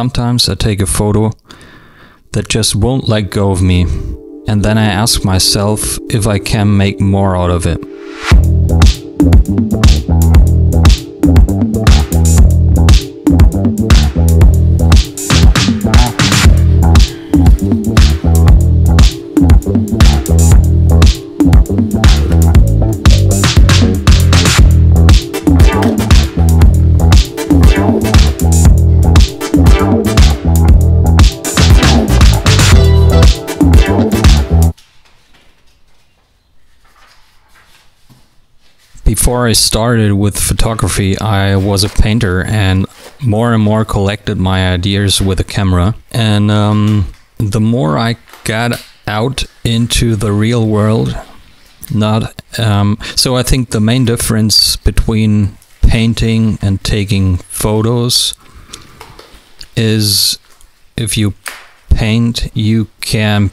Sometimes I take a photo that just won't let go of me, and then I ask myself if I can make more out of it. Before I started with photography, I was a painter and more collected my ideas with a camera. And the more I got out into the real world, so I think the main difference between painting and taking photos is if you paint, you can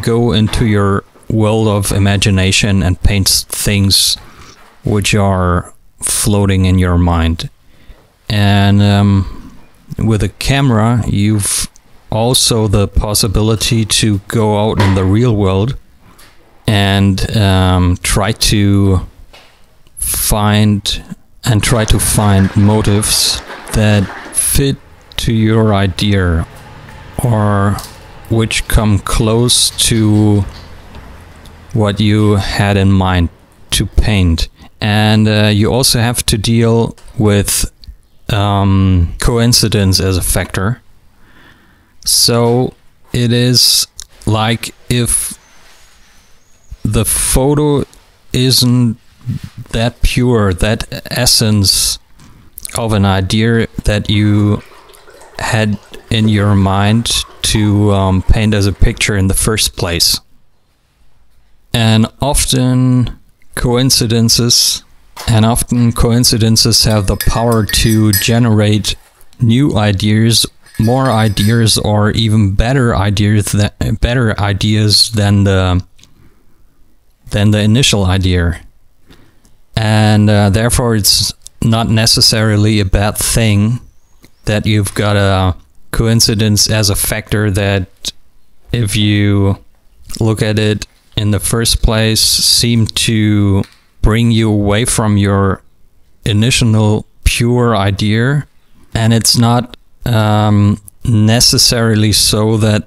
go into your world of imagination and paint things which are floating in your mind. And with a camera, you've also the possibility to go out in the real world and try to find motives that fit to your idea or which come close to what you had in mind to paint. And you also have to deal with coincidence as a factor. So it is like if the photo isn't that pure, that essence of an idea that you had in your mind to paint as a picture in the first place. And often coincidences have the power to generate new ideas, more ideas, or even better ideas than the initial idea. And therefore, it's not necessarily a bad thing that you've got a coincidence as a factor that, if you look at it in the first place, seem to bring you away from your initial pure idea. And it's not necessarily so that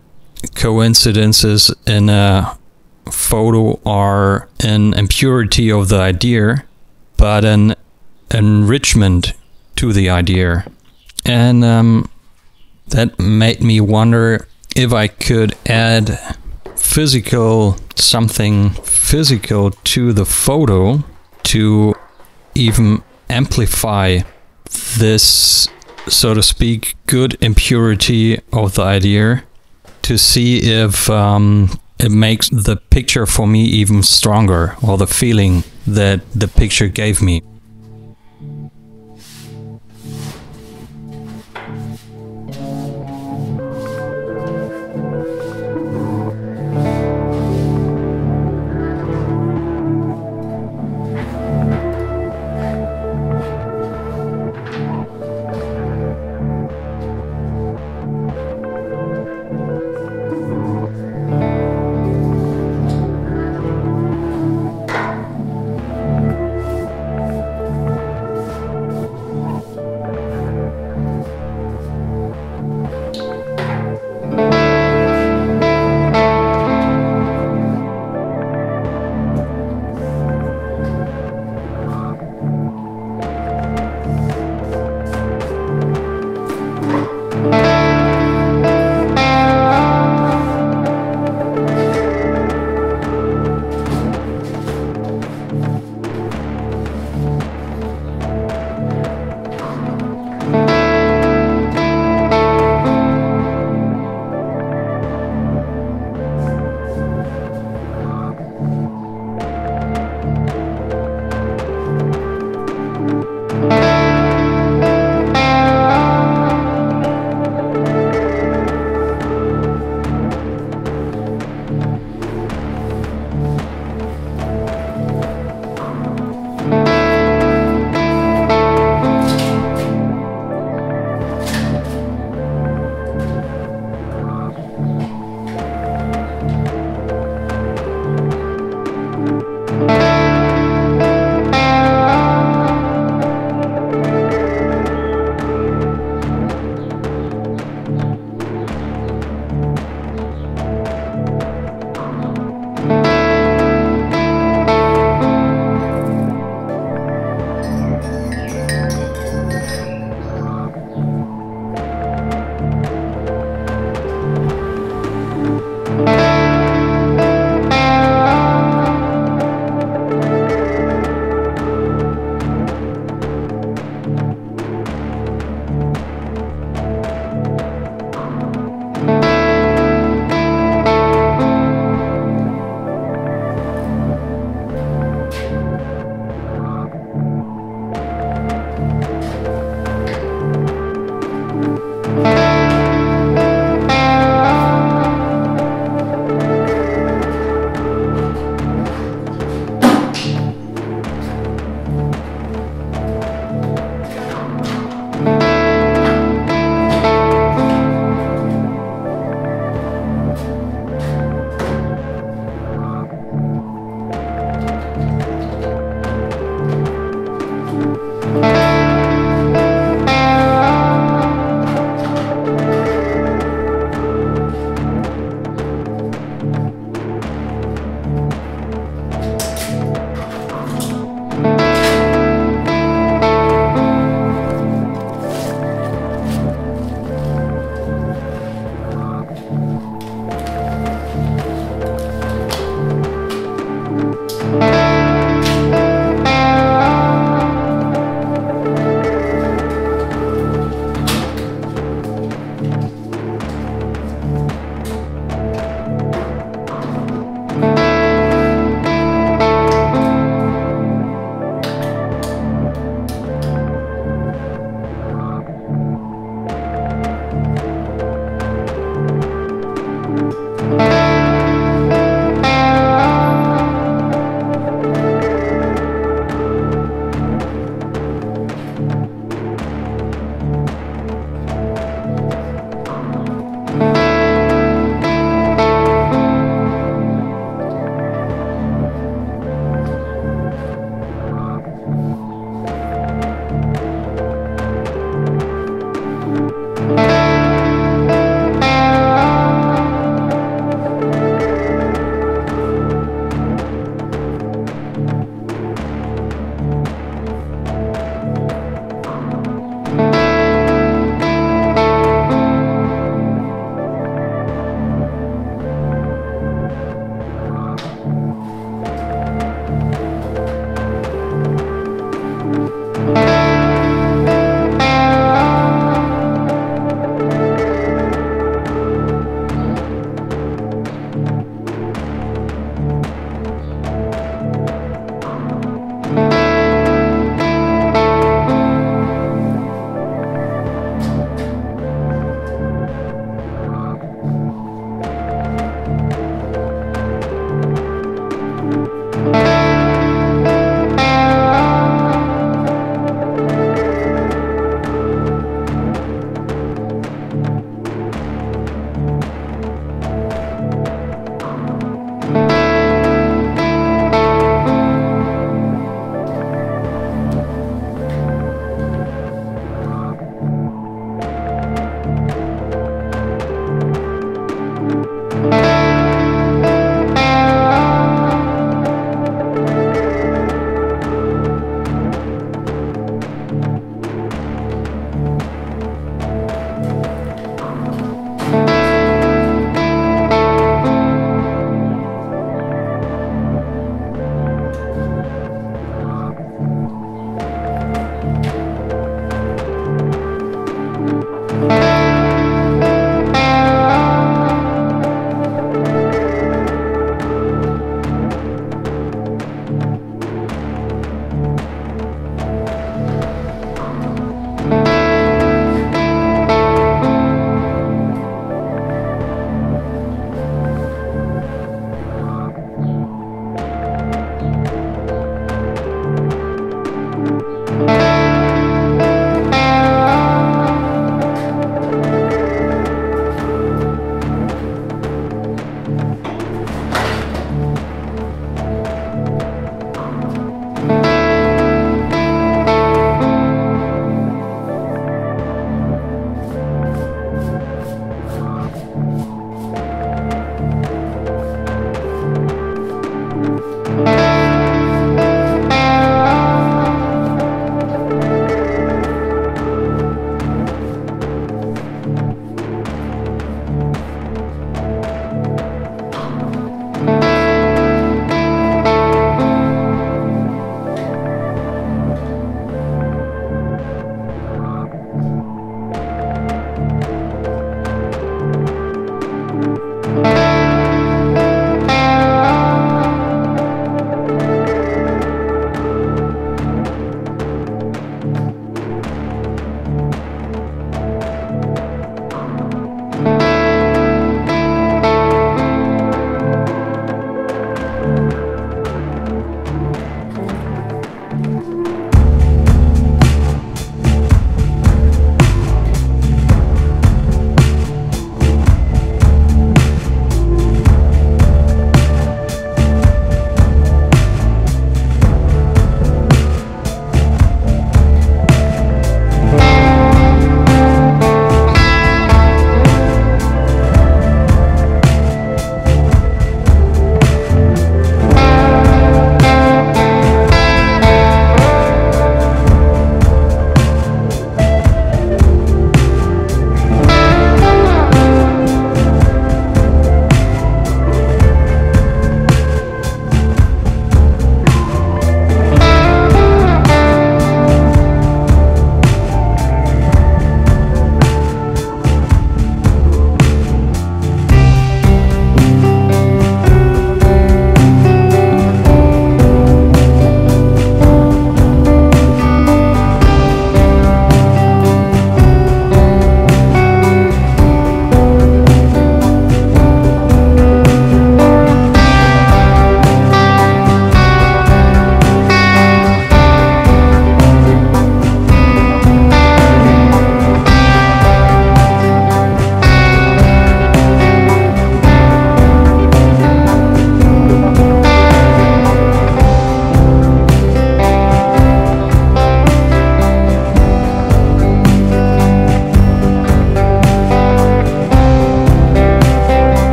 coincidences in a photo are an impurity of the idea, but an enrichment to the idea. And that made me wonder if I could add something physical to the photo to even amplify this, so to speak, good impurity of the idea, to see if it makes the picture for me even stronger, or the feeling that the picture gave me.